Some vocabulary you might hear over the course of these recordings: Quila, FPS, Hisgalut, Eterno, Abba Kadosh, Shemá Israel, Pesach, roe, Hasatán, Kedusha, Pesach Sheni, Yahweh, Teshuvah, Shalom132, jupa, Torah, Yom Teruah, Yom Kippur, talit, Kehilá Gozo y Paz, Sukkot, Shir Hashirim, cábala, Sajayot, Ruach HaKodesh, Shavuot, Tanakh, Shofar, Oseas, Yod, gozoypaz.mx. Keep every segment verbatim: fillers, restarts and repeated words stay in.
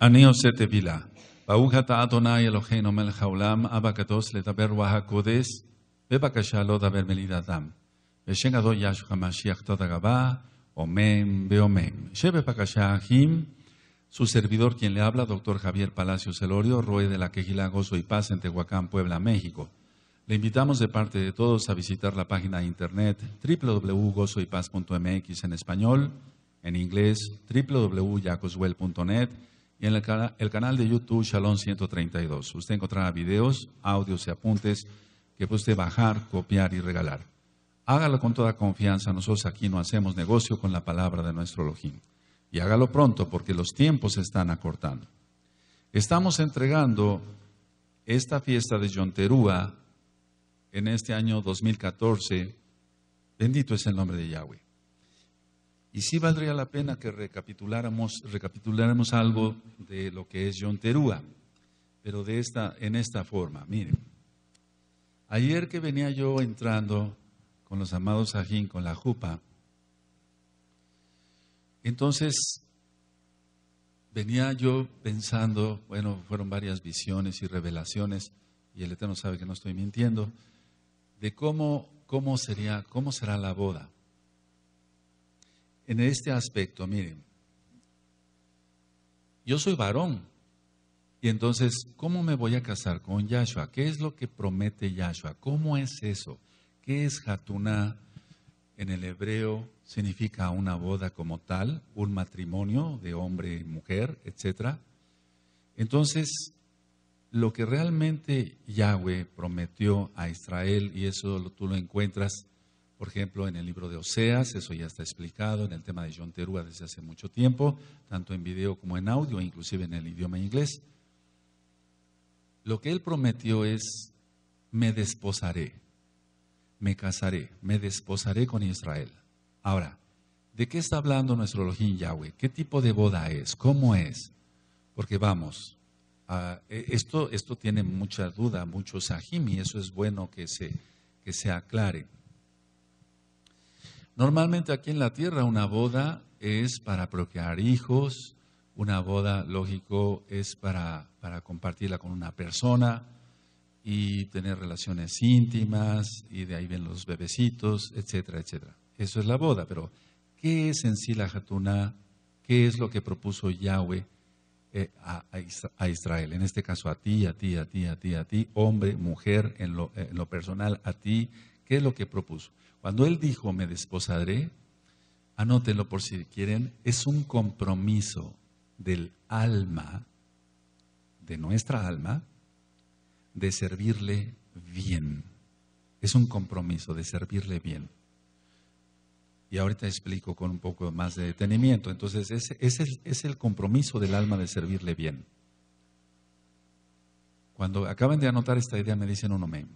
אני עושה תפילה. ברוך אתה אדוני אלוהינו מלך העולם, אבא קדוש לדבר רוח הקודש, בבקשה לא דבר מליד אדם. בשם גדול ישוע המשיח תודה רבה, אמן ואמן. שבבקשה אחים, su servidor quien le habla, doctor Javier Palacios Celorio, roe de la Kehilá Gozo y Paz en Tehuacán, Puebla, México. Le invitamos de parte de todos a visitar la página de internet doble u doble u doble u punto gozo y paz punto m x en español, en inglés doble u doble u doble u punto yacoswell punto net y en el, cana el canal de YouTube Shalom ciento treinta y dos. Usted encontrará videos, audios y apuntes que puede usted bajar, copiar y regalar. Hágalo con toda confianza, nosotros aquí no hacemos negocio con la palabra de nuestro Elohim. Y hágalo pronto porque los tiempos se están acortando. Estamos entregando esta fiesta de Yom Teruah en este año dos mil catorce. Bendito es el nombre de Yahweh. Y sí valdría la pena que recapituláramos, recapituláramos algo de lo que es Yom Teruah, pero de esta, en esta forma. Miren, ayer que venía yo entrando con los amados ajín, con la jupa, entonces, venía yo pensando, bueno, fueron varias visiones y revelaciones, y el Eterno sabe que no estoy mintiendo, de cómo, cómo, sería, cómo será la boda. En este aspecto, miren, yo soy varón, y entonces, ¿cómo me voy a casar con Yahshua? ¿Qué es lo que promete Yahshua? ¿Cómo es eso? ¿Qué es Hatuná? En el hebreo significa una boda como tal, un matrimonio de hombre y mujer, etcétera. Entonces, lo que realmente Yahweh prometió a Israel, y eso tú lo encuentras, por ejemplo, en el libro de Oseas, eso ya está explicado, en el tema de Yom Teruah desde hace mucho tiempo, tanto en video como en audio, inclusive en el idioma inglés. Lo que él prometió es, me desposaré. Me casaré, me desposaré con Israel. Ahora, ¿de qué está hablando nuestro Elohim Yahweh? ¿Qué tipo de boda es? ¿Cómo es? Porque vamos, uh, esto, esto tiene mucha duda, mucho sahim, y eso es bueno que se, que se aclare. Normalmente aquí en la tierra una boda es para procrear hijos, una boda, lógico, es para, para compartirla con una persona, y tener relaciones íntimas, y de ahí ven los bebecitos, etcétera, etcétera. Eso es la boda, pero ¿qué es en sí la Hatuná? ¿Qué es lo que propuso Yahweh eh, a, a Israel? En este caso a ti, a ti, a ti, a ti, a ti, hombre, mujer, en lo, en lo personal, a ti, ¿qué es lo que propuso? Cuando él dijo, me desposaré, anótenlo por si quieren, es un compromiso del alma, de nuestra alma, de servirle bien. Es un compromiso de servirle bien. Y ahorita explico con un poco más de detenimiento. Entonces, ese, ese es el compromiso del alma de servirle bien. Cuando acaban de anotar esta idea, me dicen un amén.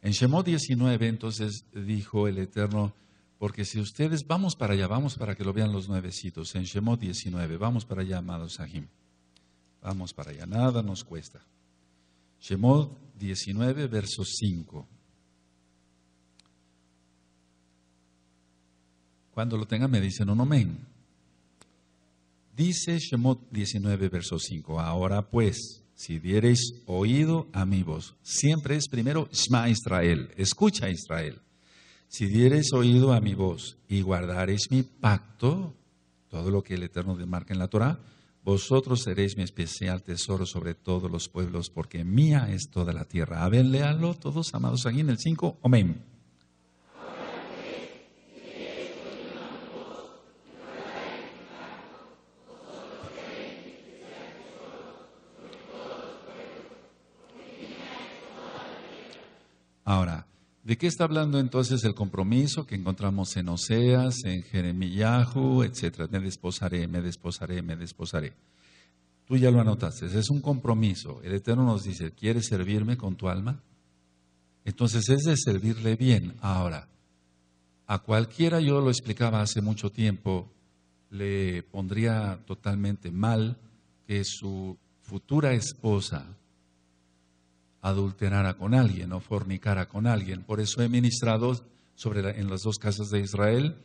En Shemot diecinueve, entonces, dijo el Eterno, porque si ustedes, vamos para allá, vamos para que lo vean los nuevecitos. En Shemot diecinueve, vamos para allá, amados Sahim. Vamos para allá, nada nos cuesta. Shemot diecinueve, verso cinco. Cuando lo tengan me dicen un amén. Dice Shemot diecinueve, verso cinco. Ahora pues, si diereis oído a mi voz, siempre es primero Shemá Israel, escucha Israel. Si diereis oído a mi voz y guardareis mi pacto, todo lo que el Eterno demarca en la Torah, vosotros seréis mi especial tesoro sobre todos los pueblos, porque mía es toda la tierra. A ver, léanlo todos, amados, aquí en el cinco. Amén. Ahora, ¿de qué está hablando entonces el compromiso que encontramos en Oseas, en Jeremiyahu, etcétera? Me desposaré, me desposaré, me desposaré. Tú ya lo anotaste, es un compromiso. El Eterno nos dice, ¿quieres servirme con tu alma? Entonces es de servirle bien. Ahora, a cualquiera, yo lo explicaba hace mucho tiempo, le pondría totalmente mal que su futura esposa adulterara con alguien o fornicara con alguien. Por eso he ministrado sobre la, en las dos casas de Israel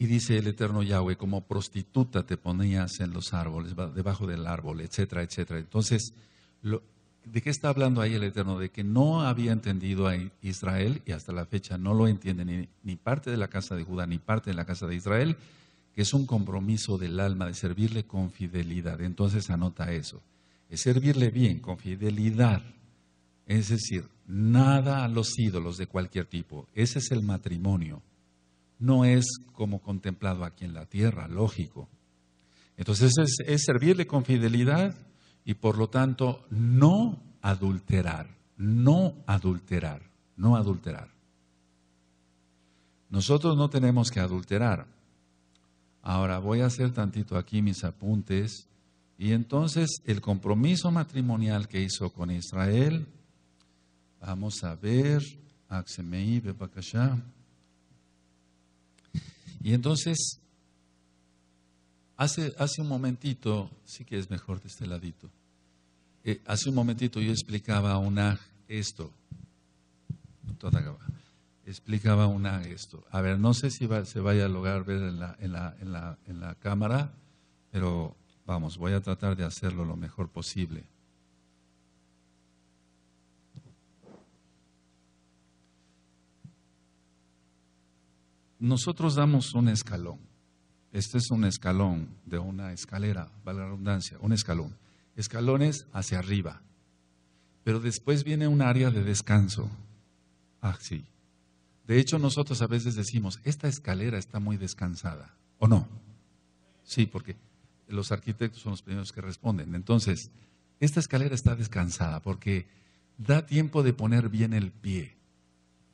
Y dice el Eterno Yahweh, como prostituta te ponías en los árboles, debajo del árbol, etcétera, etcétera. Entonces, lo, ¿de qué está hablando ahí el Eterno? De que no había entendido a Israel, y hasta la fecha no lo entiende ni, ni parte de la casa de Judá, ni parte de la casa de Israel, que es un compromiso del alma de servirle con fidelidad. Entonces anota eso, es servirle bien, con fidelidad. Es decir, nada a los ídolos de cualquier tipo. Ese es el matrimonio. No es como contemplado aquí en la tierra, lógico. Entonces es, es servirle con fidelidad y por lo tanto no adulterar, no adulterar, no adulterar. Nosotros no tenemos que adulterar. Ahora voy a hacer tantito aquí mis apuntes. Y entonces el compromiso matrimonial que hizo con Israel, vamos a ver, Axemei Bepakashá. Y entonces, hace, hace un momentito, sí que es mejor de este ladito, eh, hace un momentito yo explicaba a una esto, explicaba a una esto. A ver, no sé si va, se vaya a lograr ver en la, en, la, en, la, en la cámara, pero vamos, voy a tratar de hacerlo lo mejor posible. Nosotros damos un escalón, este es un escalón de una escalera, vale la redundancia, un escalón, escalones hacia arriba, pero después viene un área de descanso, ah sí, de hecho nosotros a veces decimos, esta escalera está muy descansada, ¿o no? Sí, porque los arquitectos son los primeros que responden, entonces, esta escalera está descansada porque da tiempo de poner bien el pie.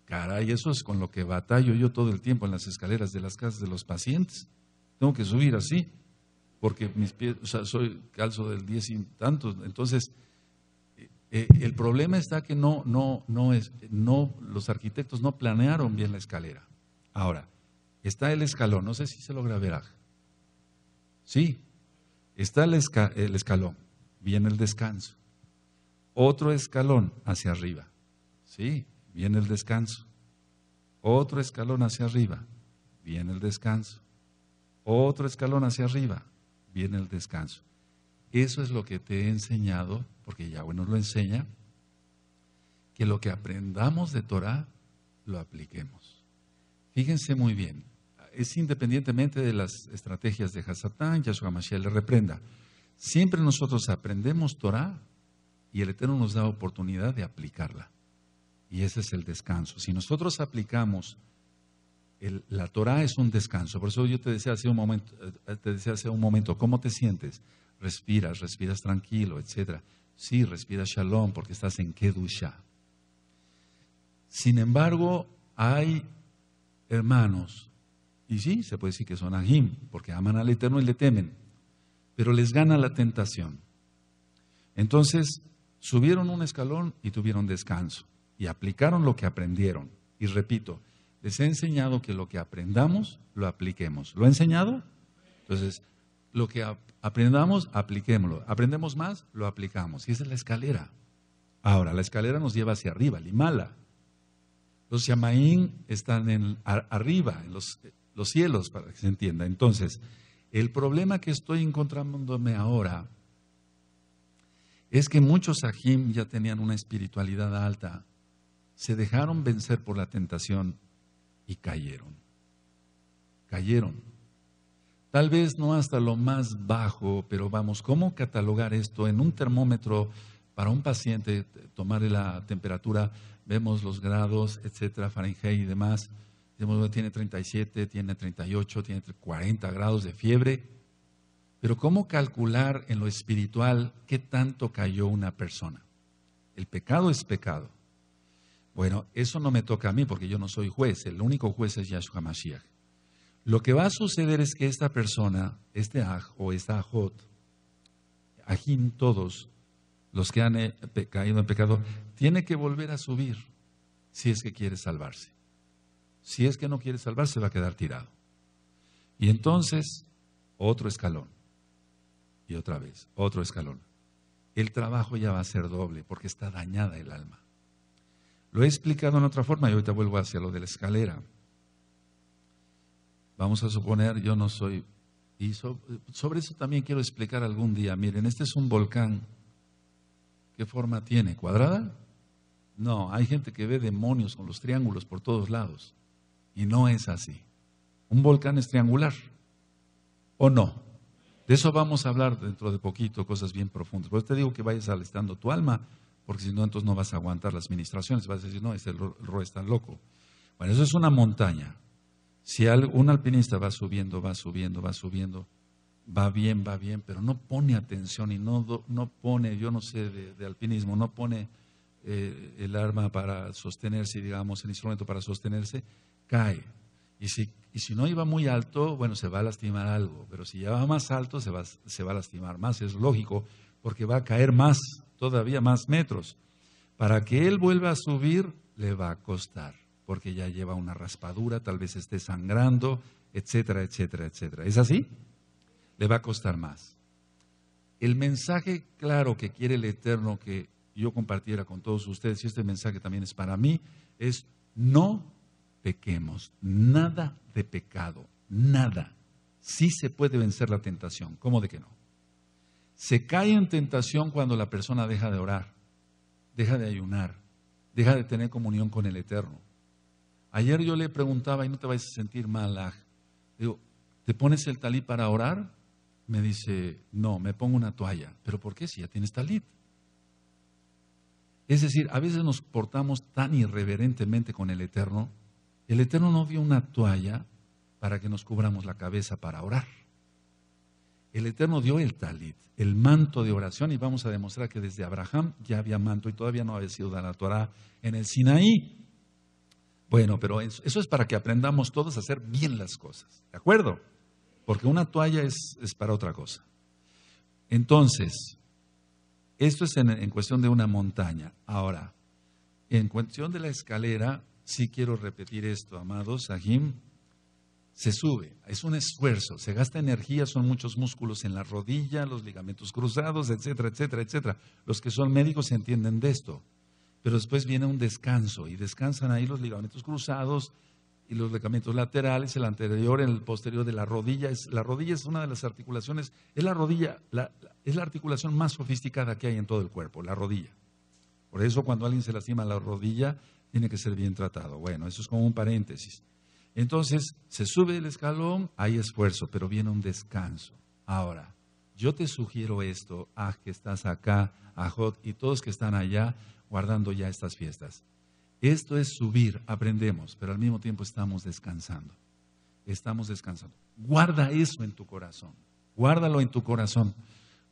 Caray, eso es con lo que batallo yo todo el tiempo en las escaleras de las casas de los pacientes. Tengo que subir así, porque mis pies, o sea, soy calzo del diez y tantos. Entonces, eh, el problema está que no, no, no es, no, los arquitectos no planearon bien la escalera. Ahora, está el escalón, no sé si se logra ver. Sí, está el, esca, el escalón, viene el descanso. Otro escalón hacia arriba, sí. Viene el descanso. Otro escalón hacia arriba. Viene el descanso. Otro escalón hacia arriba. Viene el descanso. Eso es lo que te he enseñado, porque Yahweh nos lo enseña, que lo que aprendamos de Torah, lo apliquemos. Fíjense muy bien. Es independientemente de las estrategias de Hasatán, Yahshua Mashiach le reprenda. Siempre nosotros aprendemos Torah y el Eterno nos da oportunidad de aplicarla. Y ese es el descanso. Si nosotros aplicamos, el, la Torah es un descanso. Por eso yo te decía hace un momento, te decía hace un momento, ¿cómo te sientes? Respiras, respiras tranquilo, etcétera. Sí, respiras Shalom porque estás en Kedusha. Sin embargo, hay hermanos, y sí, se puede decir que son ajim, porque aman al Eterno y le temen, pero les gana la tentación. Entonces, subieron un escalón y tuvieron descanso. Y aplicaron lo que aprendieron. Y repito, les he enseñado que lo que aprendamos, lo apliquemos. ¿Lo he enseñado? Entonces, lo que ap- aprendamos, apliquémoslo. Aprendemos más, lo aplicamos. Y esa es la escalera. Ahora, la escalera nos lleva hacia arriba, el Himala. Los Yamaín están en, a, arriba, en los, los cielos, para que se entienda. Entonces, el problema que estoy encontrándome ahora es que muchos ajim ya tenían una espiritualidad alta. Se dejaron vencer por la tentación y cayeron. Cayeron. Tal vez no hasta lo más bajo, pero vamos, ¿cómo catalogar esto? En un termómetro para un paciente, tomar la temperatura, vemos los grados, etcétera, Fahrenheit y demás. Decimos, tiene treinta y siete, tiene treinta y ocho, tiene cuarenta grados de fiebre. Pero ¿cómo calcular en lo espiritual qué tanto cayó una persona? El pecado es pecado. Bueno, eso no me toca a mí porque yo no soy juez, el único juez es Yahshua Mashiach. Lo que va a suceder es que esta persona, este aj o esta ajot, ajín todos los que han caído en pecado, tiene que volver a subir si es que quiere salvarse. Si es que no quiere salvarse va a quedar tirado. Y entonces, otro escalón y otra vez, otro escalón. El trabajo ya va a ser doble porque está dañada el alma. Lo he explicado en otra forma y ahorita vuelvo hacia lo de la escalera. Vamos a suponer, yo no soy... Y sobre eso también quiero explicar algún día. Miren, este es un volcán. ¿Qué forma tiene? ¿Cuadrada? No, hay gente que ve demonios con los triángulos por todos lados. Y no es así. Un volcán es triangular. ¿O no? De eso vamos a hablar dentro de poquito, cosas bien profundas. Por eso te digo que vayas alistando tu alma, porque si no, entonces no vas a aguantar las ministraciones. Vas a decir, no, este roe está loco. Bueno, eso es una montaña. Si un alpinista va subiendo, va subiendo, va subiendo, va bien, va bien, pero no pone atención y no, no pone, yo no sé de, de alpinismo, no pone eh, el arma para sostenerse, digamos, el instrumento para sostenerse, cae. Y si, y si no iba muy alto, bueno, se va a lastimar algo, pero si ya va más alto, se va, se va a lastimar más, es lógico, porque va a caer más, todavía más metros. Para que él vuelva a subir, le va a costar, porque ya lleva una raspadura, tal vez esté sangrando, etcétera, etcétera, etcétera. ¿Es así? Le va a costar más. El mensaje claro que quiere el Eterno que yo compartiera con todos ustedes, y este mensaje también es para mí, es no pequemos, nada de pecado, nada. Sí se puede vencer la tentación, ¿cómo de que no? Se cae en tentación cuando la persona deja de orar, deja de ayunar, deja de tener comunión con el Eterno. Ayer yo le preguntaba, y no te vayas a sentir mal, aj. Digo, ¿te pones el talit para orar? Me dice, no, me pongo una toalla. ¿Pero por qué? Si ya tienes talit. Es decir, a veces nos portamos tan irreverentemente con el Eterno. El Eterno no dio una toalla para que nos cubramos la cabeza para orar. El Eterno dio el talit, el manto de oración, y vamos a demostrar que desde Abraham ya había manto y todavía no había sido dada la Torah en el Sinaí. Bueno, pero eso, eso es para que aprendamos todos a hacer bien las cosas, ¿de acuerdo? Porque una toalla es, es para otra cosa. Entonces, esto es en, en cuestión de una montaña. Ahora, en cuestión de la escalera, sí quiero repetir esto, amados, Sahim, se sube, es un esfuerzo, se gasta energía, son muchos músculos en la rodilla, los ligamentos cruzados, etcétera, etcétera, etcétera. Los que son médicos se entienden de esto. Pero después viene un descanso y descansan ahí los ligamentos cruzados y los ligamentos laterales, el anterior, el posterior de la rodilla. Es, la rodilla es una de las articulaciones, es la rodilla, la, la, es la articulación más sofisticada que hay en todo el cuerpo, la rodilla. Por eso cuando alguien se lastima la rodilla, tiene que ser bien tratado. Bueno, eso es como un paréntesis. Entonces, se sube el escalón, hay esfuerzo, pero viene un descanso. Ahora, yo te sugiero esto, a que estás acá, a Jod y todos que están allá, guardando ya estas fiestas. Esto es subir, aprendemos, pero al mismo tiempo estamos descansando. Estamos descansando. Guarda eso en tu corazón. Guárdalo en tu corazón.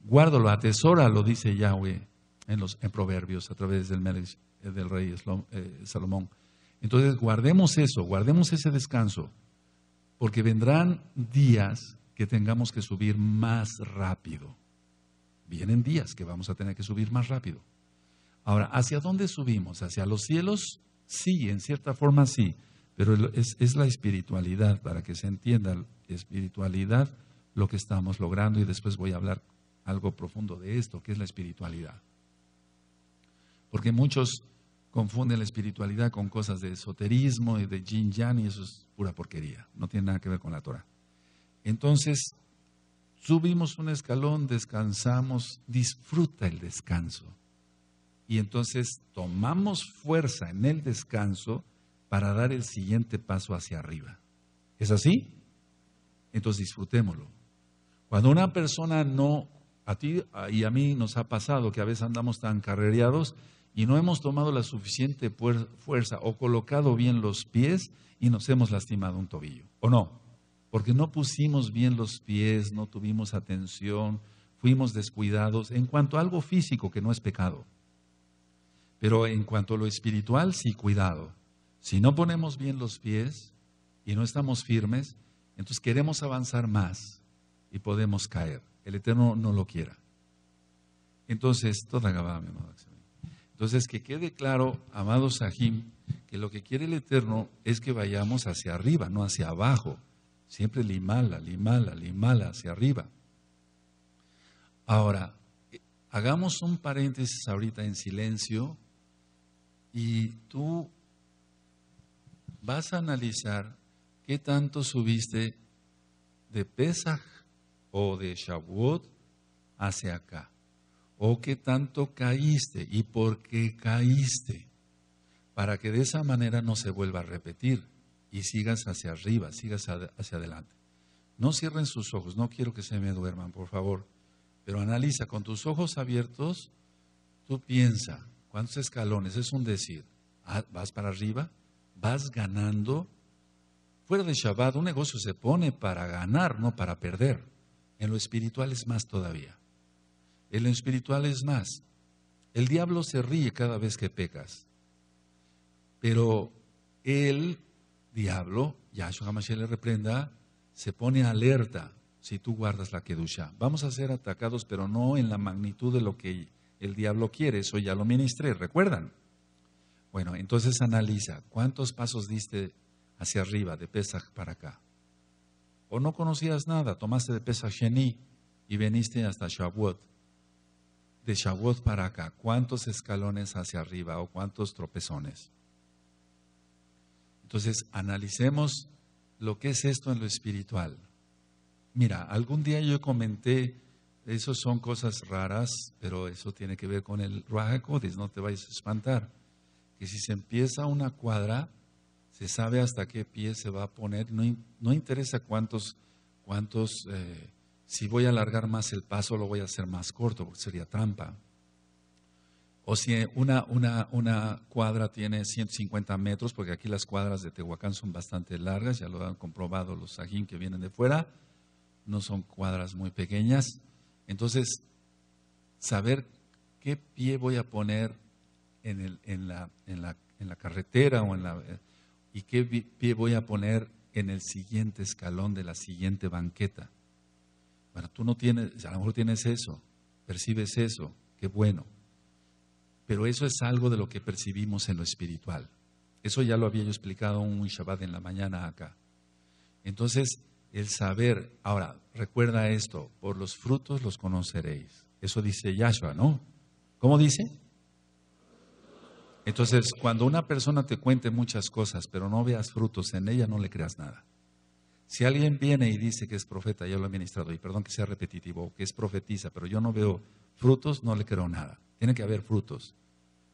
Guárdalo, atesóralo, dice Yahweh en los en Proverbios a través del, del rey Salomón. Entonces, guardemos eso, guardemos ese descanso, porque vendrán días que tengamos que subir más rápido. Vienen días que vamos a tener que subir más rápido. Ahora, ¿hacia dónde subimos? ¿Hacia los cielos? Sí, en cierta forma sí, pero es, es la espiritualidad, para que se entienda, espiritualidad, lo que estamos logrando, y después voy a hablar algo profundo de esto, que es la espiritualidad. Porque muchos confunden la espiritualidad con cosas de esoterismo y de yin yang, y eso es pura porquería, no tiene nada que ver con la Torah. Entonces, subimos un escalón, descansamos, disfruta el descanso. Y entonces tomamos fuerza en el descanso para dar el siguiente paso hacia arriba. ¿Es así? Entonces disfrutémoslo. Cuando una persona no, a ti y a mí nos ha pasado que a veces andamos tan carrereados y no hemos tomado la suficiente fuerza o colocado bien los pies y nos hemos lastimado un tobillo, ¿o no? Porque no pusimos bien los pies, no tuvimos atención, fuimos descuidados en cuanto a algo físico que no es pecado. Pero en cuanto a lo espiritual, sí, cuidado. Si no ponemos bien los pies y no estamos firmes, entonces queremos avanzar más y podemos caer. El Eterno no lo quiera. Entonces, toda gabá, mi amado. Entonces, que quede claro, amado Sahim, que lo que quiere el Eterno es que vayamos hacia arriba, no hacia abajo. Siempre limala, limala, limala, hacia arriba. Ahora, hagamos un paréntesis ahorita en silencio. Y tú vas a analizar ¿qué tanto subiste de Pesach o de Shavuot hacia acá? ¿O qué tanto caíste y por qué caíste? Para que de esa manera no se vuelva a repetir y sigas hacia arriba, sigas hacia adelante. No cierren sus ojos, no quiero que se me duerman, por favor. Pero analiza, con tus ojos abiertos, tú piensa, ¿cuántos escalones? Es un decir. ¿Vas para arriba? ¿Vas ganando? Fuera de Shabbat, un negocio se pone para ganar, no para perder. En lo espiritual es más todavía. En lo espiritual es más. El diablo se ríe cada vez que pecas. Pero el diablo, Yahshua Mashiach le reprenda, se pone alerta si tú guardas la Kedusha. Vamos a ser atacados, pero no en la magnitud de lo que el diablo quiere. Eso ya lo ministré, ¿recuerdan? Bueno, entonces analiza, ¿cuántos pasos diste hacia arriba, de Pesach para acá? ¿O no conocías nada? Tomaste de Pesach Sheni y veniste hasta Shavuot. De Shavuot para acá, ¿cuántos escalones hacia arriba o cuántos tropezones? Entonces, analicemos lo que es esto en lo espiritual. Mira, algún día yo comenté, eso son cosas raras, pero eso tiene que ver con el Ruach HaKodesh, no te vayas a espantar. Que si se empieza una cuadra, se sabe hasta qué pie se va a poner, no, no interesa cuántos, cuántos eh, si voy a alargar más el paso, lo voy a hacer más corto, porque sería trampa. O si una, una, una cuadra tiene ciento cincuenta metros, porque aquí las cuadras de Tehuacán son bastante largas, ya lo han comprobado los sajín que vienen de fuera, no son cuadras muy pequeñas. Entonces, saber qué pie voy a poner en, el, en, la, en, la, en la carretera o en la, y qué pie voy a poner en el siguiente escalón de la siguiente banqueta. Bueno, tú no tienes, a lo mejor tienes eso, percibes eso, qué bueno. Pero eso es algo de lo que percibimos en lo espiritual. Eso ya lo había yo explicado un Shabbat en la mañana acá. Entonces, el saber, ahora, recuerda esto, por los frutos los conoceréis. Eso dice Yahshua, ¿no? ¿Cómo dice? Entonces, cuando una persona te cuente muchas cosas, pero no veas frutos en ella, no le creas nada. Si alguien viene y dice que es profeta, yo lo he ministrado, y perdón que sea repetitivo, o que es profetiza, pero yo no veo frutos, no le creo nada. Tiene que haber frutos,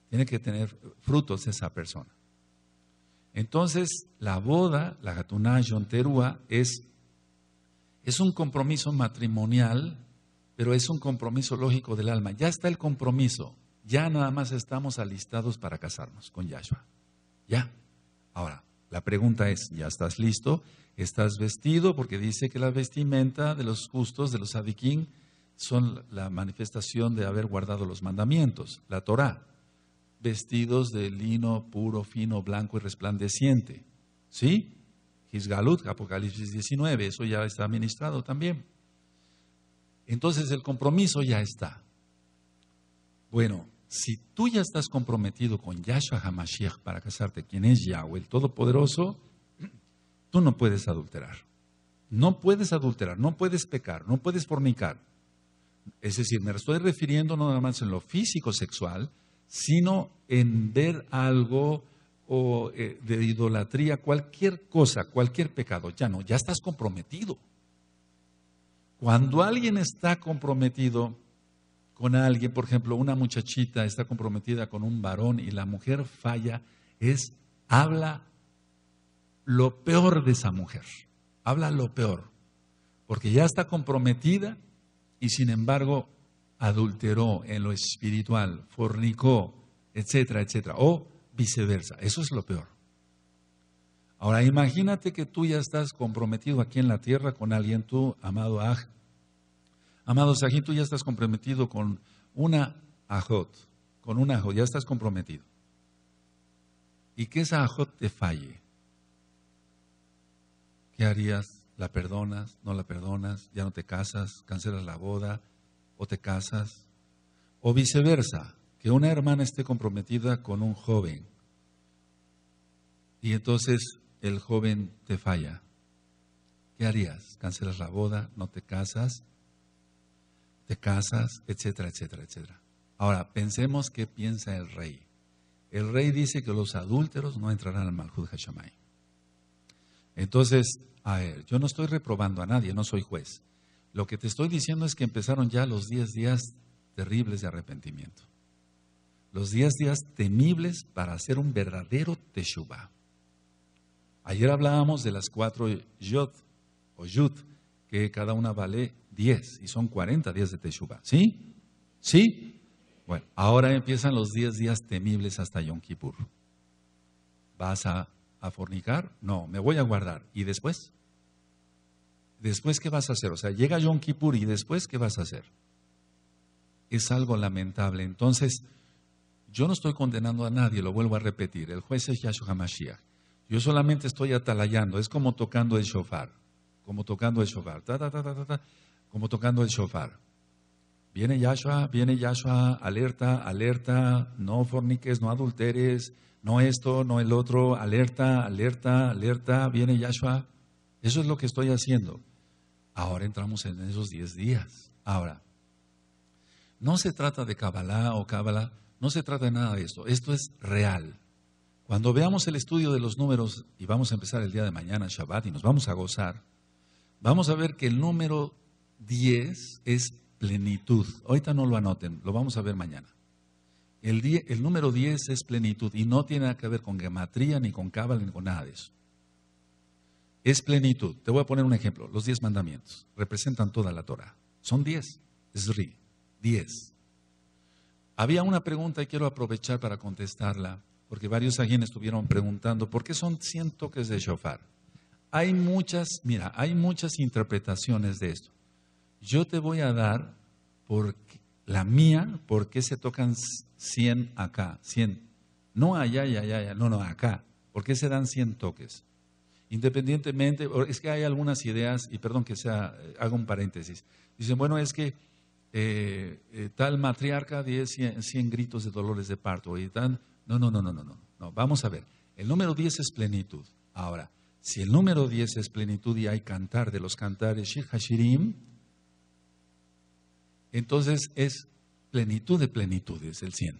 tiene que tener frutos esa persona. Entonces, la boda, la jatuná, Yom Teruah, es, es un compromiso matrimonial, pero es un compromiso lógico del alma. Ya está el compromiso, ya nada más estamos alistados para casarnos con Yahshua. Ya. Ahora, la pregunta es, ¿ya estás listo? ¿Estás vestido? Porque dice que la vestimenta de los justos, de los sadiquín, son la manifestación de haber guardado los mandamientos, la Torah, vestidos de lino puro, fino, blanco y resplandeciente. ¿Sí? Hisgalut, Apocalipsis diecinueve, eso ya está administrado también. Entonces el compromiso ya está. Bueno, si tú ya estás comprometido con Yahshua HaMashiach para casarte, quien es Yahweh, el Todopoderoso, tú no puedes adulterar. No puedes adulterar, no puedes pecar, no puedes fornicar. Es decir, me estoy refiriendo no nada más en lo físico sexual, sino en ver algo o, eh, de idolatría, cualquier cosa, cualquier pecado. Ya no, ya estás comprometido. Cuando alguien está comprometido con alguien, por ejemplo, una muchachita está comprometida con un varón y la mujer falla, es, habla lo peor de esa mujer, habla lo peor, porque ya está comprometida. Y sin embargo, adulteró en lo espiritual, fornicó, etcétera, etcétera. O viceversa. Eso es lo peor. Ahora, imagínate que tú ya estás comprometido aquí en la tierra con alguien. Tú, amado Aj, amado Sají, tú ya estás comprometido con una Ajot. Con una Ajot, ya estás comprometido. Y que esa Ajot te falle. ¿Qué harías? ¿La perdonas? ¿No la perdonas? ¿Ya no te casas? ¿Cancelas la boda? ¿O te casas? O viceversa, que una hermana esté comprometida con un joven y entonces el joven te falla. ¿Qué harías? ¿Cancelas la boda? ¿No te casas? ¿Te casas? Etcétera, etcétera, etcétera. Ahora, pensemos qué piensa el rey. El rey dice que los adúlteros no entrarán al Malhut Hashamay. Entonces, a ver, yo no estoy reprobando a nadie, no soy juez. Lo que te estoy diciendo es que empezaron ya los diez días terribles de arrepentimiento. Los diez días temibles para hacer un verdadero Teshuvah. Ayer hablábamos de las cuatro Yod o Yud, que cada una vale diez y son cuarenta días de Teshuvah. ¿Sí? ¿Sí? Bueno, ahora empiezan los diez días temibles hasta Yom Kippur. ¿Vas a, a fornicar? No, me voy a guardar. ¿Y después? ¿Después qué vas a hacer? O sea, llega Yom Kippur y después ¿qué vas a hacer? Es algo lamentable. Entonces, yo no estoy condenando a nadie, lo vuelvo a repetir. El juez es Yahshua Mashiach. Yo solamente estoy atalayando, es como tocando el shofar, como tocando el shofar, ta, ta, ta, ta, ta, como tocando el shofar. Viene Yahshua, viene Yahshua, alerta, alerta, no forniques, no adulteres, no esto, no el otro, alerta, alerta, alerta, viene Yahshua. Eso es lo que estoy haciendo. Ahora entramos en esos diez días. Ahora, no se trata de cábala o cábala. No se trata de nada de esto, esto es real. Cuando veamos el estudio de los números, y vamos a empezar el día de mañana, Shabbat, y nos vamos a gozar, vamos a ver que el número diez es plenitud. Ahorita no lo anoten, lo vamos a ver mañana. El, die, el número diez es plenitud, y no tiene nada que ver con gematría, ni con cábala, ni con nada de eso. Es plenitud. Te voy a poner un ejemplo, los diez mandamientos representan toda la Torah. Son diez, es ri, diez. Había una pregunta y quiero aprovechar para contestarla, porque varios alguien estuvieron preguntando, ¿por qué son cien toques de shofar? Hay muchas, mira, hay muchas interpretaciones de esto. Yo te voy a dar por la mía, ¿por qué se tocan cien acá? cien, no allá, allá, allá, no, no, acá. ¿Por qué se dan cien toques? Independientemente, es que hay algunas ideas, y perdón que sea, hago un paréntesis. Dicen, bueno, es que Eh, eh, tal matriarca dio cien gritos de dolores de parto y tan, no, no, no, no, no, no, no, vamos a ver, el número diez es plenitud. Ahora, si el número diez es plenitud y hay cantar de los cantares Shir Hashirim, entonces es plenitud de plenitudes, el cien,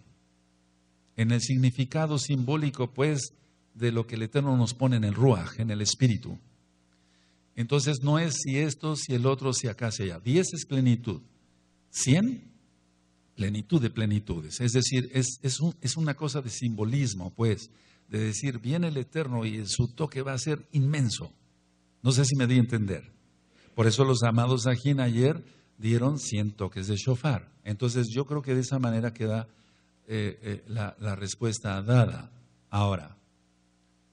en el significado simbólico pues de lo que el Eterno nos pone en el Ruach, en el Espíritu. Entonces no es si esto, si el otro, si acá, si allá. Diez es plenitud, cien, plenitud de plenitudes. Es decir, es, es, un, es una cosa de simbolismo, pues, de decir, viene el Eterno y su toque va a ser inmenso. No sé si me di a entender. Por eso los amados ajín ayer dieron cien toques de shofar. Entonces yo creo que de esa manera queda eh, eh, la, la respuesta dada. Ahora,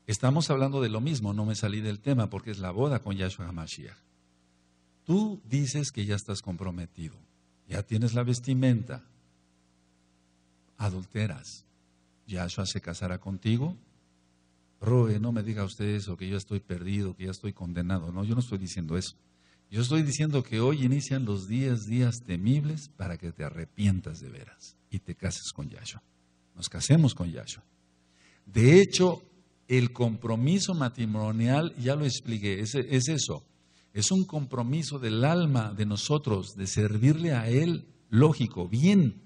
estamos hablando de lo mismo, no me salí del tema, porque es la boda con Yahshua Mashiach. Tú dices que ya estás comprometido. Ya tienes la vestimenta, adulteras, Yahshua se casará contigo. Roe, no me diga usted eso, que yo estoy perdido, que ya estoy condenado. No, yo no estoy diciendo eso. Yo estoy diciendo que hoy inician los diez días temibles para que te arrepientas de veras y te cases con Yahshua. Nos casemos con Yahshua. De hecho, el compromiso matrimonial, ya lo expliqué, es, es eso. Es un compromiso del alma de nosotros, de servirle a Él, lógico, bien.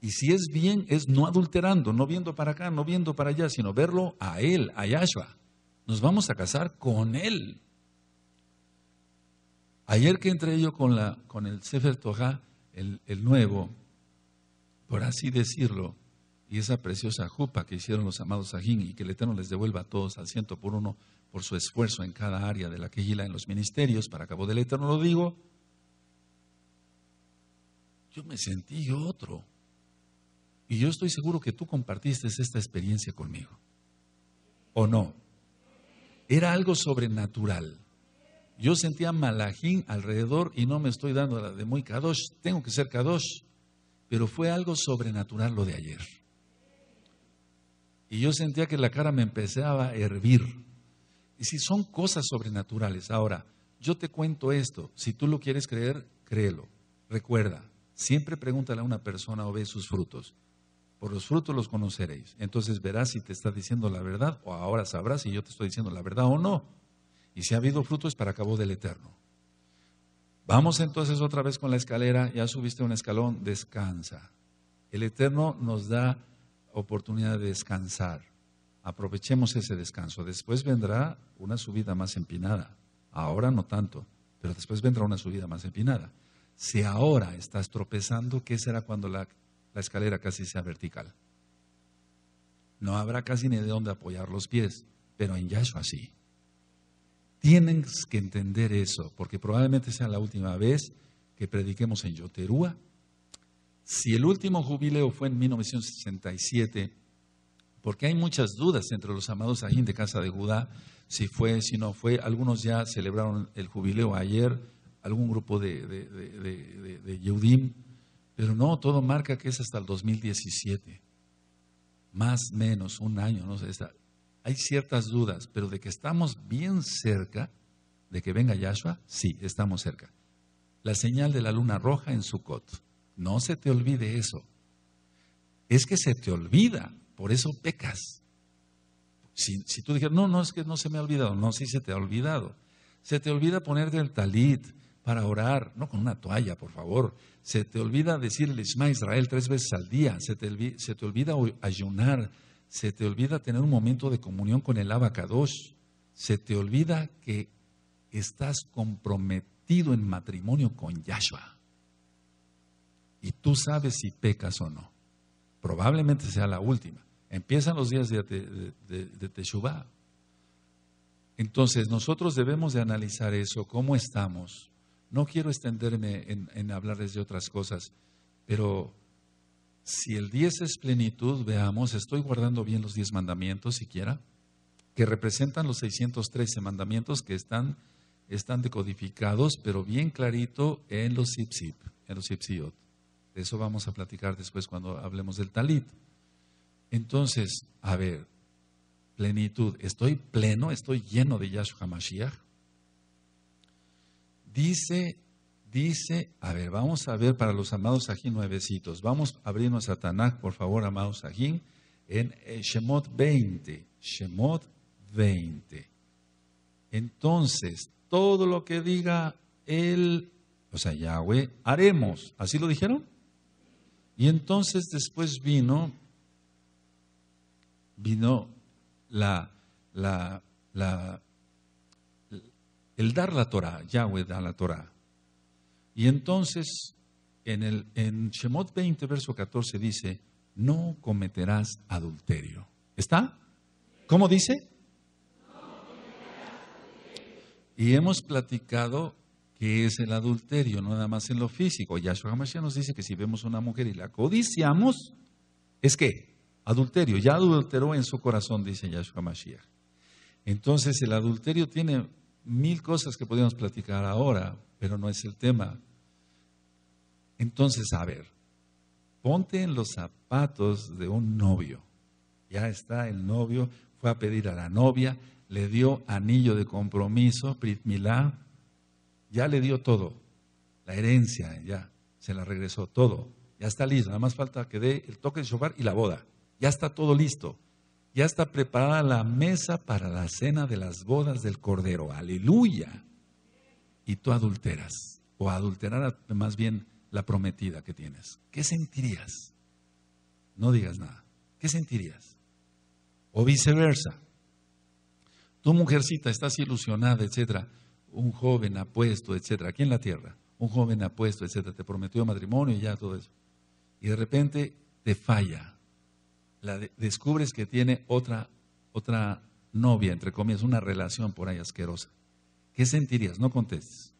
Y si es bien, es no adulterando, no viendo para acá, no viendo para allá, sino verlo a Él, a Yahshua. Nos vamos a casar con Él. Ayer que entré yo con, la, con el Sefer Torah, el, el nuevo, por así decirlo, y esa preciosa jupa que hicieron los amados ajín, y que el Eterno les devuelva a todos al ciento por uno, por su esfuerzo en cada área de la Kehilá, en los ministerios, para cabo del Eterno lo digo, yo me sentí otro. Y yo estoy seguro que tú compartiste esta experiencia conmigo, ¿o no? Era algo sobrenatural. Yo sentía malajín alrededor y no me estoy dando la de muy kadosh, tengo que ser kadosh, pero fue algo sobrenatural lo de ayer. Y yo sentía que la cara me empezaba a hervir. Y si son cosas sobrenaturales. Ahora, yo te cuento esto, si tú lo quieres creer, créelo. Recuerda, siempre pregúntale a una persona o ve sus frutos. Por los frutos los conoceréis. Entonces verás si te está diciendo la verdad, o ahora sabrás si yo te estoy diciendo la verdad o no. Y si ha habido frutos, para cabo del Eterno. Vamos entonces otra vez con la escalera, ya subiste un escalón, descansa. El Eterno nos da oportunidad de descansar. Aprovechemos ese descanso. Después vendrá una subida más empinada. Ahora no tanto, pero después vendrá una subida más empinada. Si ahora estás tropezando, ¿qué será cuando la, la escalera casi sea vertical? No habrá casi ni de dónde apoyar los pies, pero en Yahshua sí. Tienes que entender eso, porque probablemente sea la última vez que prediquemos en Yom Teruah. Si el último jubileo fue en mil novecientos sesenta y siete, porque hay muchas dudas entre los amados ajín de Casa de Judá, si fue, si no fue. Algunos ya celebraron el jubileo ayer, algún grupo de, de, de, de, de, de Yehudim, pero no, todo marca que es hasta el dos mil diecisiete. Más o menos un año, no sé, está. Hay ciertas dudas, pero de que estamos bien cerca de que venga Yahshua, sí, estamos cerca. La señal de la luna roja en Sukkot, no se te olvide eso. Es que se te olvida, por eso pecas. Si, si tú dijeras, no, no, es que no se me ha olvidado. No, sí se te ha olvidado. Se te olvida ponerte el talit para orar, no con una toalla, por favor. Se te olvida decir el Shemá Israel tres veces al día. Se te, olvida, se te olvida ayunar. Se te olvida tener un momento de comunión con el Abba Kadosh. Se te olvida que estás comprometido en matrimonio con Yahshua. Y tú sabes si pecas o no. Probablemente sea la última. Empiezan los días de, de, de, de Teshuvah. Entonces nosotros debemos de analizar eso, cómo estamos. No quiero extenderme en, en hablarles de otras cosas, pero si el diez es plenitud, veamos, estoy guardando bien los diez mandamientos siquiera, que representan los seiscientos trece mandamientos que están, están decodificados, pero bien clarito en los sipsiot, en los sipsiot. De eso vamos a platicar después cuando hablemos del talit. Entonces, a ver, plenitud, estoy pleno, estoy lleno de Yahshua Mashiach. Dice, dice, a ver, vamos a ver para los amados Sajín nuevecitos. Vamos a abrirnos a Tanakh, por favor, amados Sajín, en Shemot veinte. Shemot veinte. Entonces, todo lo que diga él, o sea, Yahweh, haremos. ¿Así lo dijeron? Y entonces después vino, vino la, la, la... el dar la Torah, Yahweh da la Torah. Y entonces, en, el, en Shemot veinte, verso catorce, dice, no cometerás adulterio. ¿Está? ¿Cómo dice? No cometerás adulterio. Y hemos platicado qué es el adulterio, no nada más en lo físico. Yahshua Mashiach nos dice que si vemos una mujer y la codiciamos, ¿es qué? Adulterio. Ya adulteró en su corazón, dice Yahshua Mashiach. Entonces, el adulterio tiene mil cosas que podríamos platicar ahora, pero no es el tema. Entonces, a ver, ponte en los zapatos de un novio. Ya está el novio, fue a pedir a la novia, le dio anillo de compromiso, Brit Milá, ya le dio todo, la herencia, ya, se la regresó todo, ya está listo, nada más falta que dé el toque de shofar y la boda, ya está todo listo. Ya está preparada la mesa para la cena de las bodas del Cordero. ¡Aleluya! Y tú adulteras, o adulterar más bien la prometida que tienes. ¿Qué sentirías? No digas nada. ¿Qué sentirías? O viceversa. Tu mujercita, estás ilusionada, etcétera. Un joven apuesto, etcétera. Aquí en la tierra, un joven apuesto, etcétera. Te prometió matrimonio y ya todo eso. Y de repente te falla. La de, descubres que tiene otra, otra novia, entre comillas, una relación por ahí asquerosa. ¿Qué sentirías? No contestes.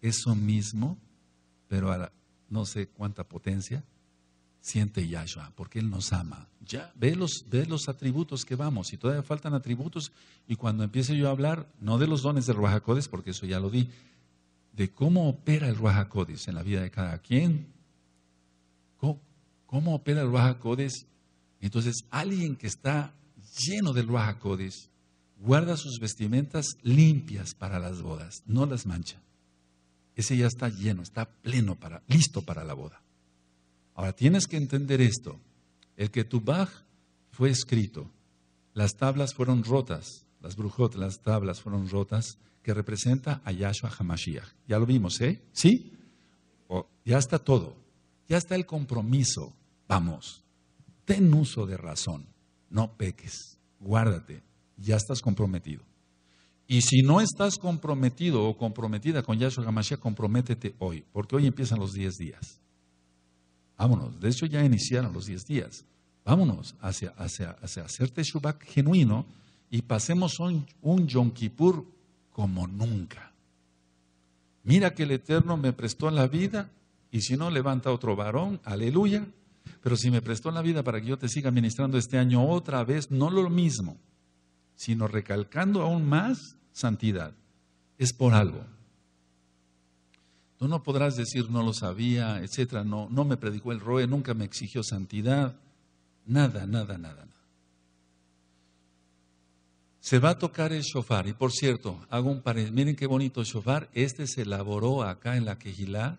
Eso mismo, pero a la, no sé cuánta potencia, siente Yahshua, porque Él nos ama. Ya, ve los, ve los atributos que vamos, y todavía faltan atributos, y cuando empiece yo a hablar, no de los dones del Ruach HaKodesh, porque eso ya lo di, de cómo opera el Ruach HaKodesh en la vida de cada quien, cómo, cómo opera el Ruach HaKodesh. Entonces, alguien que está lleno del Ruach HaKodesh guarda sus vestimentas limpias para las bodas, no las mancha. Ese ya está lleno, está pleno, para, listo para la boda. Ahora, tienes que entender esto. El Ketubaj fue escrito, las tablas fueron rotas, las brujot, las tablas fueron rotas, que representa a Yahshua HaMashiach. Ya lo vimos, ¿eh? ¿Sí? Oh, ya está todo, ya está el compromiso, vamos. Ten uso de razón. no peques, guárdate, ya estás comprometido. Y si no estás comprometido o comprometida con Yahshua Mashiach, comprométete hoy, porque hoy empiezan los diez días. Vámonos, de hecho ya iniciaron los diez días. Vámonos hacia, hacia, hacia hacer Teshuvah genuino y pasemos un, un Yom Kippur como nunca. Mira que el Eterno me prestó la vida, y si no, levanta otro varón, aleluya. Pero si me prestó la vida para que yo te siga ministrando este año otra vez, no lo mismo, sino recalcando aún más santidad, es por algo. Tú no podrás decir, no lo sabía, etcétera. No, no me predicó el roe, nunca me exigió santidad, nada, nada, nada, nada. Se va a tocar el shofar, y por cierto, hago un paréntesis, miren qué bonito el shofar, este se elaboró acá en la Kehilá,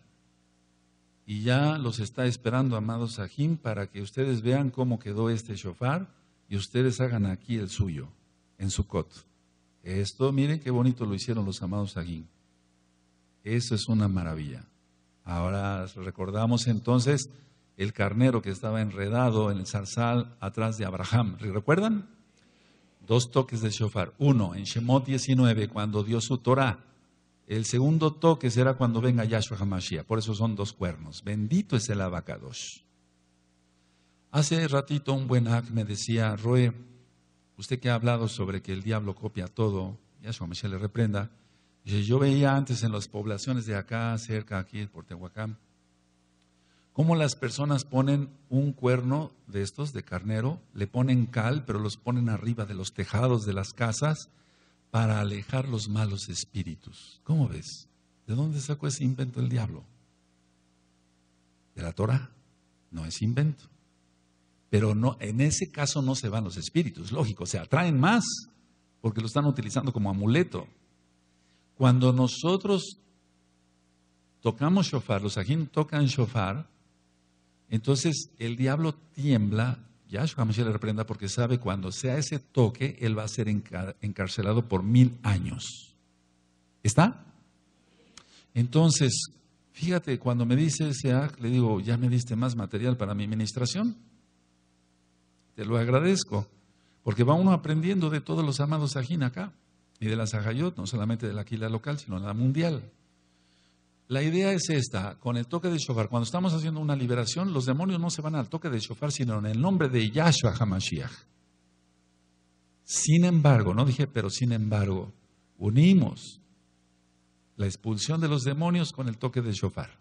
y ya los está esperando, amados Sahim, para que ustedes vean cómo quedó este shofar y ustedes hagan aquí el suyo, en Sukkot. Esto, miren qué bonito lo hicieron los amados Sahim. Eso es una maravilla. Ahora recordamos entonces el carnero que estaba enredado en el zarzal atrás de Abraham. ¿Recuerdan? Dos toques de shofar. Uno, en Shemot diecinueve, cuando dio su Torah. El segundo toque será cuando venga Yahshua HaMashiach. Por eso son dos cuernos. Bendito es el Abba Kadosh. Hace ratito un buen hack me decía, roe, usted que ha hablado sobre que el diablo copia todo, Yahshua HaMashiach le reprenda. Dice, yo veía antes en las poblaciones de acá, cerca aquí, por Tehuacán, cómo las personas ponen un cuerno de estos, de carnero, le ponen cal, pero los ponen arriba de los tejados de las casas, para alejar los malos espíritus. ¿Cómo ves? ¿De dónde sacó ese invento el diablo? De la Torah. No es invento. Pero no, en ese caso no se van los espíritus, lógico. Se atraen más porque lo están utilizando como amuleto. Cuando nosotros tocamos shofar, los ajín tocan shofar, entonces el diablo tiembla. Yahshua Mashiach le reprenda, porque sabe cuando sea ese toque, él va a ser encar encarcelado por mil años. ¿Está? Entonces, fíjate, cuando me dice ese acto, le digo, ya me diste más material para mi ministración. Te lo agradezco, porque va uno aprendiendo de todos los amados Sajín acá, y de la Sajayot, no solamente de la Quila local, sino de la mundial. La idea es esta, con el toque de shofar, cuando estamos haciendo una liberación, los demonios no se van al toque de shofar, sino en el nombre de Yahshua HaMashiach. Sin embargo, no dije, pero sin embargo, unimos la expulsión de los demonios con el toque de shofar.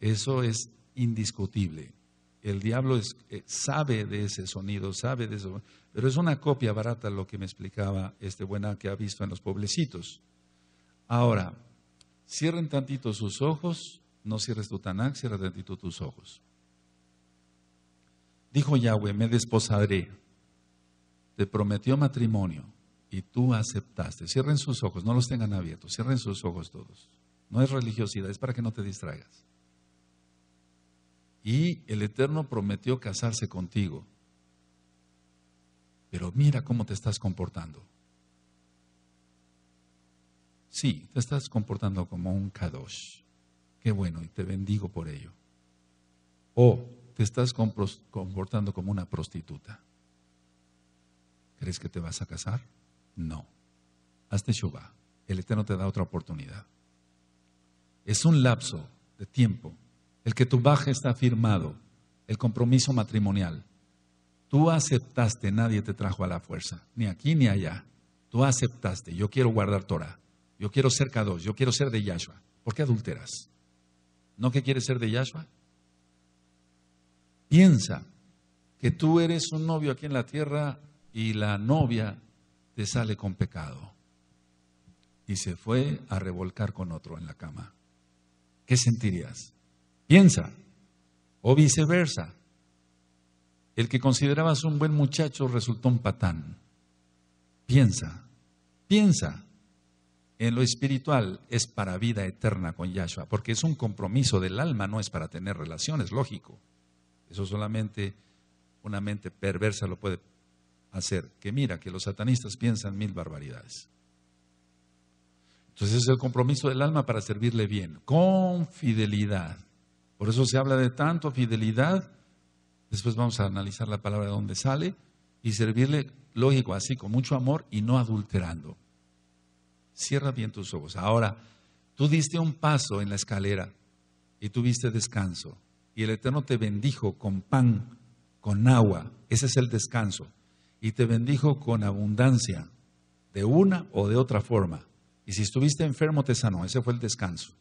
Eso es indiscutible. El diablo es, eh, sabe de ese sonido, sabe de eso, pero es una copia barata lo que me explicaba este buena que ha visto en los pueblecitos. Ahora, cierren tantito sus ojos, no cierres tu Tanakh, cierra tantito tus ojos. Dijo Yahweh, me desposaré. Te prometió matrimonio y tú aceptaste. Cierren sus ojos, no los tengan abiertos, cierren sus ojos todos. No es religiosidad, es para que no te distraigas. Y el Eterno prometió casarse contigo. Pero mira cómo te estás comportando. Sí, te estás comportando como un kadosh. Qué bueno, y te bendigo por ello. O te estás comportando como una prostituta. ¿Crees que te vas a casar? No. Haz Teshuvah. El Eterno te da otra oportunidad. Es un lapso de tiempo. El que tu baje está firmado. El compromiso matrimonial. Tú aceptaste, nadie te trajo a la fuerza. Ni aquí ni allá. Tú aceptaste, yo quiero guardar Torah. Yo quiero ser kadosh, yo quiero ser de Yahshua. ¿Por qué adulteras? ¿No que quieres ser de Yahshua? Piensa que tú eres un novio aquí en la tierra y la novia te sale con pecado. Y se fue a revolcar con otro en la cama. ¿Qué sentirías? Piensa. O viceversa. El que considerabas un buen muchacho resultó un patán. Piensa. Piensa. En lo espiritual es para vida eterna con Yahshua, porque es un compromiso del alma, no es para tener relaciones, lógico. Eso solamente una mente perversa lo puede hacer. Que mira, que los satanistas piensan mil barbaridades. Entonces es el compromiso del alma para servirle bien, con fidelidad. Por eso se habla de tanto fidelidad. Después vamos a analizar la palabra de dónde sale. y servirle, lógico, así, con mucho amor y no adulterando. Cierra bien tus ojos. Ahora, tú diste un paso en la escalera y tuviste descanso. Y el Eterno te bendijo con pan, con agua. Ese es el descanso. Y te bendijo con abundancia, de una o de otra forma. Y si estuviste enfermo, te sanó. Ese fue el descanso.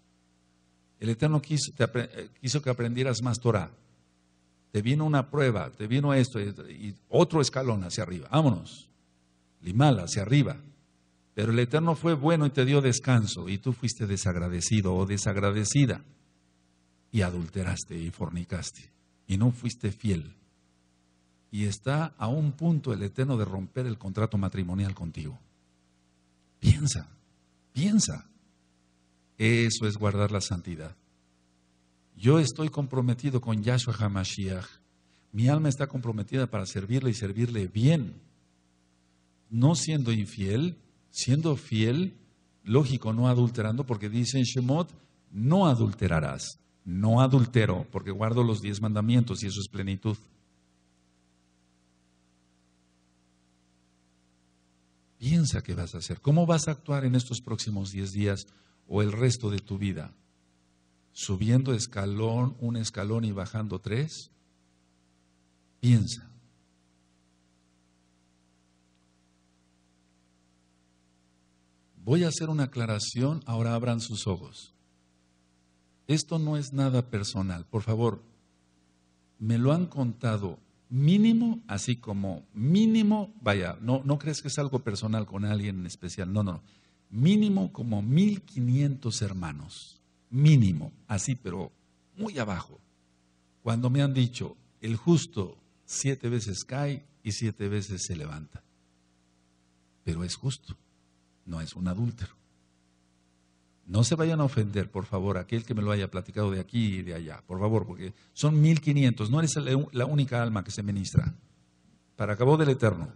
El Eterno quiso, te, quiso que aprendieras más Torah. Te vino una prueba, te vino esto, y otro escalón hacia arriba. Vámonos, Limala, hacia arriba. Pero el Eterno fue bueno y te dio descanso, y tú fuiste desagradecido o desagradecida, y adulteraste y fornicaste, y no fuiste fiel. Y está a un punto el Eterno de romper el contrato matrimonial contigo. Piensa, piensa. Eso es guardar la santidad. Yo estoy comprometido con Yahshua HaMashiach. Mi alma está comprometida para servirle y servirle bien. No siendo infiel, siendo fiel, lógico, no adulterando, porque dice en Shemot, no adulterarás. No adultero, porque guardo los diez mandamientos y eso es plenitud. Piensa qué vas a hacer. ¿Cómo vas a actuar en estos próximos diez días o el resto de tu vida? ¿Subiendo escalón, un escalón y bajando tres? Piensa. Voy a hacer una aclaración, ahora abran sus ojos. Esto no es nada personal, por favor. Me lo han contado mínimo, así como mínimo, vaya, no, no crees que es algo personal con alguien en especial, no, no, no. Mínimo como mil quinientos hermanos. Mínimo, así, pero muy abajo. Cuando me han dicho, el justo siete veces cae y siete veces se levanta. Pero es justo, no es un adúltero. No se vayan a ofender, por favor, aquel que me lo haya platicado de aquí y de allá, por favor, porque son mil quinientos, no eres la única alma que se ministra. Para acabó del Eterno.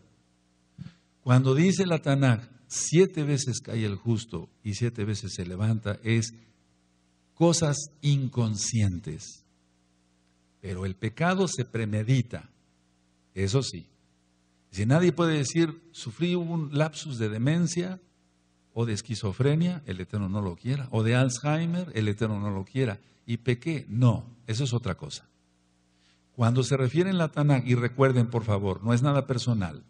Cuando dice la Tanakh, siete veces cae el justo y siete veces se levanta, es cosas inconscientes, pero el pecado se premedita, eso sí. Si nadie puede decir, sufrí un lapsus de demencia o de esquizofrenia, el Eterno no lo quiera, o de Alzheimer, el Eterno no lo quiera, y pequé, no, eso es otra cosa. Cuando se refiere en la Tanakh, y recuerden por favor, no es nada personal,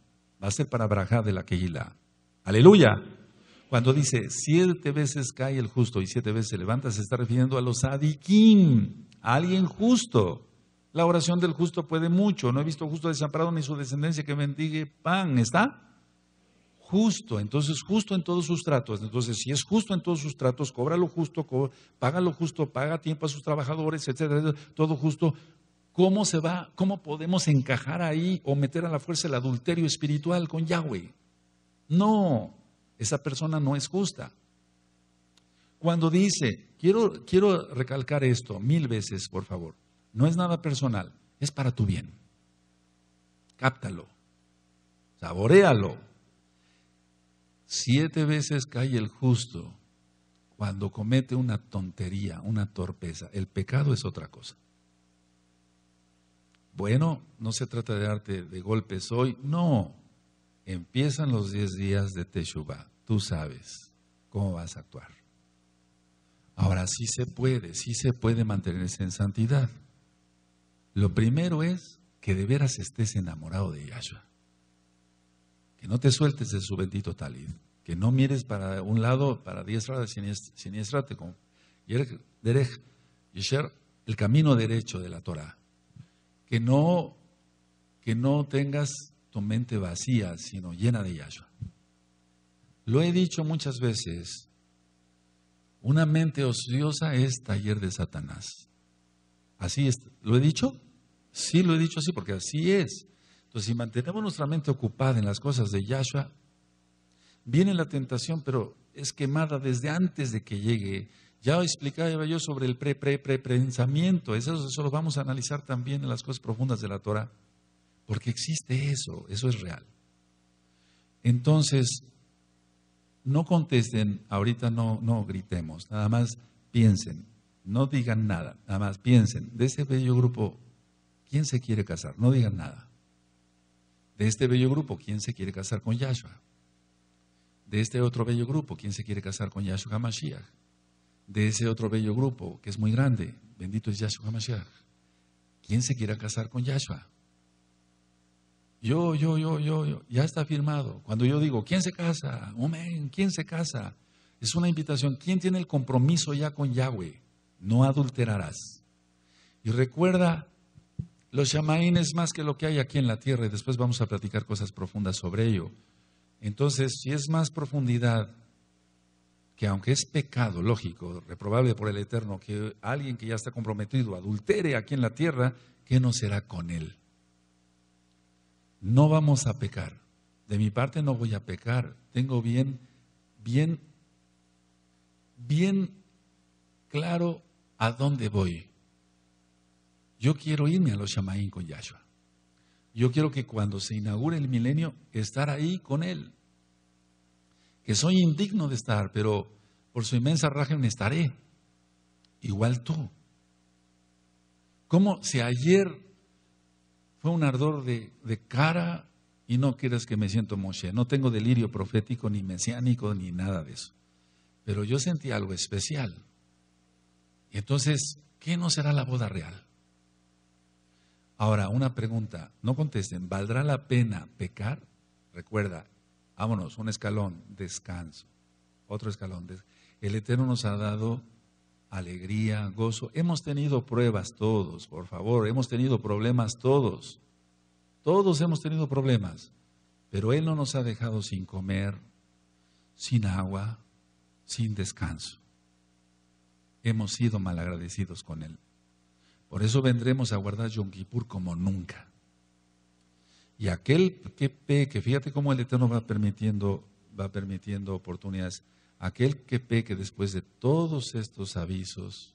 va a ser para Brajá de la Kehilá. ¡Aleluya! Cuando dice, siete veces cae el justo y siete veces se levanta, se está refiriendo a los adiquín, a alguien justo. La oración del justo puede mucho. No he visto justo desamparado ni su descendencia que mendigue pan. ¿Está? Justo. Entonces, justo en todos sus tratos. Entonces, si es justo en todos sus tratos, cobra lo justo, co- paga lo justo, paga tiempo a sus trabajadores, etcétera, etcétera, todo justo. ¿Cómo se va? ¿Cómo podemos encajar ahí o meter a la fuerza el adulterio espiritual con Yahweh? No. Esa persona no es justa. Cuando dice, quiero, quiero recalcar esto mil veces, por favor, no es nada personal, es para tu bien. Cáptalo, saboréalo. Siete veces cae el justo cuando comete una tontería, una torpeza. El pecado es otra cosa. Bueno, no se trata de darte de golpes hoy, no. Empiezan los diez días de Teshuvah. Tú sabes cómo vas a actuar. Ahora sí se puede, sí se puede mantenerse en santidad. Lo primero es que de veras estés enamorado de Yahshua. Que no te sueltes de su bendito talit. Que no mires para un lado, para diestra, siniestra, te con Derech Yesher, el camino derecho de la Torah. Que no, que no tengas mente vacía, sino llena de Yahshua. Lo he dicho muchas veces, una mente ociosa es taller de Satanás. Así es, ¿lo he dicho? Sí, lo he dicho así, porque así es. Entonces, si mantenemos nuestra mente ocupada en las cosas de Yahshua, viene la tentación, pero es quemada desde antes de que llegue. Ya explicaba yo sobre el pre, pre, pre, pensamiento, eso, eso lo vamos a analizar también en las cosas profundas de la Torah. Porque existe eso, eso es real. Entonces, no contesten, ahorita no, no gritemos, nada más piensen, no digan nada, nada más piensen. De ese bello grupo, ¿quién se quiere casar? No digan nada. De este bello grupo, ¿quién se quiere casar con Yahshua? De este otro bello grupo, ¿quién se quiere casar con Yahshua Mashiach? De ese otro bello grupo, que es muy grande, bendito es Yahshua Mashiach, ¿quién se quiera casar con Yahshua? Yo, yo, yo, yo, yo, ya está firmado. Cuando yo digo, ¿quién se casa? Amén, ¿quién se casa? Es una invitación. ¿Quién tiene el compromiso ya con Yahweh? No adulterarás. Y recuerda, los shamaín es más que lo que hay aquí en la tierra, y después vamos a platicar cosas profundas sobre ello. Entonces, si es más profundidad, que aunque es pecado, lógico, reprobable por el Eterno, que alguien que ya está comprometido adultere aquí en la tierra, ¿qué no será con él? No vamos a pecar. De mi parte no voy a pecar. Tengo bien, bien, bien claro a dónde voy. Yo quiero irme a los Shamaín con Yahshua. Yo quiero que cuando se inaugure el milenio, estar ahí con él. Que soy indigno de estar, pero por su inmensa raja me estaré. Igual tú. Como si ayer fue un ardor de, de cara y no quieras que me siento Moshe. No tengo delirio profético, ni mesiánico, ni nada de eso. Pero yo sentí algo especial. Entonces, ¿qué no será la boda real? Ahora, una pregunta, no contesten, ¿valdrá la pena pecar? Recuerda, vámonos, un escalón, descanso, otro escalón. Des... El Eterno nos ha dado alegría, gozo. Hemos tenido pruebas todos, por favor, hemos tenido problemas todos. Todos hemos tenido problemas, pero Él no nos ha dejado sin comer, sin agua, sin descanso. Hemos sido malagradecidos con Él. Por eso vendremos a guardar Yom Kippur como nunca. Y aquel que peque, fíjate cómo el Eterno va permitiendo, va permitiendo oportunidades, aquel que peque después de todos estos avisos,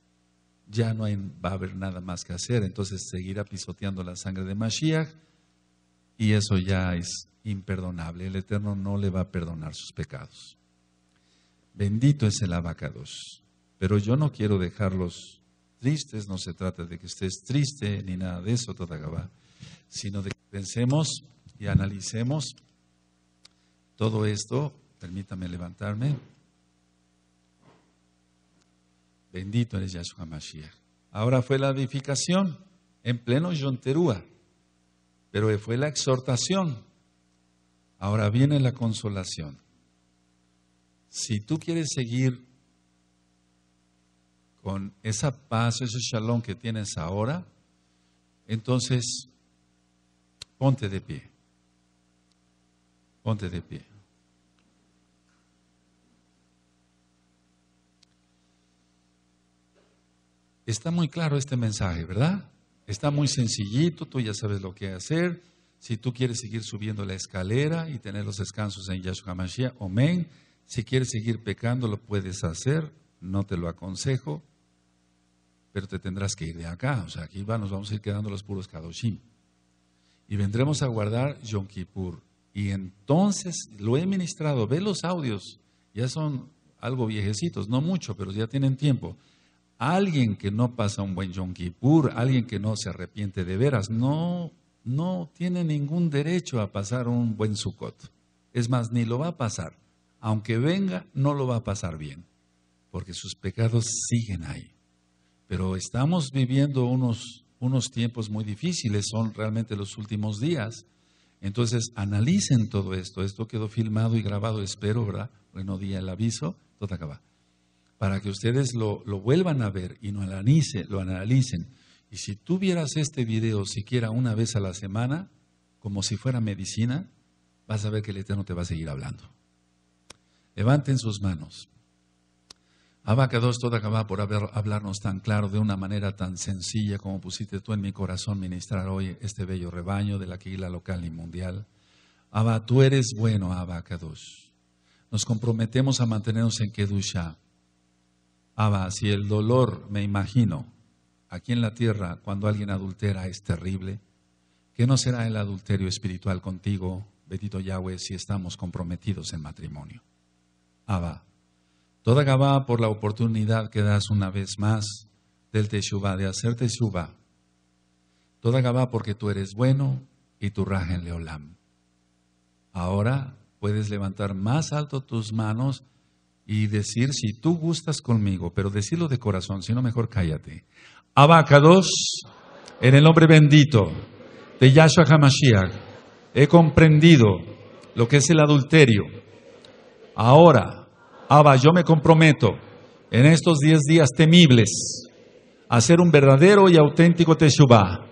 ya no hay, va a haber nada más que hacer, entonces seguirá pisoteando la sangre de Mashiach y eso ya es imperdonable. El Eterno no le va a perdonar sus pecados. Bendito es el Abba Kadosh. Pero yo no quiero dejarlos tristes, no se trata de que estés triste ni nada de eso, Totagabá, sino de que pensemos y analicemos todo esto. Permítame levantarme. Bendito eres Yahshua Mashiach. Ahora fue la edificación en pleno Yom Teruah, pero fue la exhortación. Ahora viene la consolación. Si tú quieres seguir con esa paz, ese shalom que tienes ahora, entonces ponte de pie, ponte de pie. Está muy claro este mensaje, ¿verdad? Está muy sencillito, tú ya sabes lo que hacer. Si tú quieres seguir subiendo la escalera y tener los descansos en Yahshua Mashiach, amén. Si quieres seguir pecando, lo puedes hacer, no te lo aconsejo, pero te tendrás que ir de acá. O sea, aquí va, nos vamos a ir quedando los puros kadoshim. Y vendremos a guardar Yom Kippur. Y entonces lo he ministrado. Ve los audios. Ya son algo viejecitos, no mucho, pero ya tienen tiempo. Alguien que no pasa un buen Yom Kippur, alguien que no se arrepiente de veras, no, no tiene ningún derecho a pasar un buen Sukkot. Es más, ni lo va a pasar. Aunque venga, no lo va a pasar bien. Porque sus pecados siguen ahí. Pero estamos viviendo unos, unos tiempos muy difíciles, son realmente los últimos días. Entonces, analicen todo esto. Esto quedó filmado y grabado, espero, ¿verdad? Bueno, día el aviso, todo acaba. Para que ustedes lo, lo vuelvan a ver y no analice, lo analicen. Y si tú vieras este video siquiera una vez a la semana, como si fuera medicina, vas a ver que el Eterno te va a seguir hablando. Levanten sus manos. Abba Kadosh, Tod Akabá, por haber, hablarnos tan claro, de una manera tan sencilla como pusiste tú en mi corazón ministrar hoy este bello rebaño de la Quila local y mundial. Abba, tú eres bueno, Abba Kadosh. Nos comprometemos a mantenernos en Kedusha. Abba, si el dolor, me imagino, aquí en la tierra, cuando alguien adultera es terrible, ¿qué no será el adulterio espiritual contigo, bendito Yahweh, si estamos comprometidos en matrimonio? Abba, Tod Akabá, por la oportunidad que das una vez más del Teshuvah, de hacer Teshuvah. Tod Akabá, porque tú eres bueno y tu Raja en Leolam. Ahora puedes levantar más alto tus manos y decir, si tú gustas conmigo, pero decirlo de corazón, si no mejor cállate. Abba Kadosh, en el nombre bendito de Yahshua Mashiach, he comprendido lo que es el adulterio. Ahora, Abba, yo me comprometo en estos diez días temibles a hacer un verdadero y auténtico Teshuvah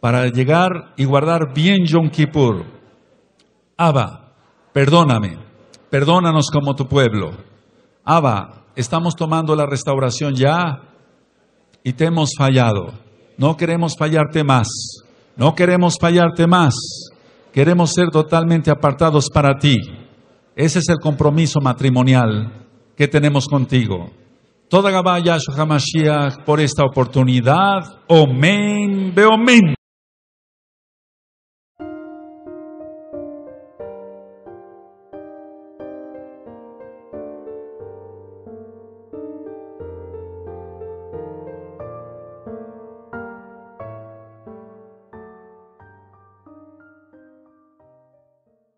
para llegar y guardar bien Yom Kippur. Abba, perdóname, perdónanos como tu pueblo. Abba, estamos tomando la restauración ya y te hemos fallado. No queremos fallarte más, no queremos fallarte más. Queremos ser totalmente apartados para ti. Ese es el compromiso matrimonial que tenemos contigo. Toda Gabá Yahshua Mashiach por esta oportunidad. Amén, ve amén.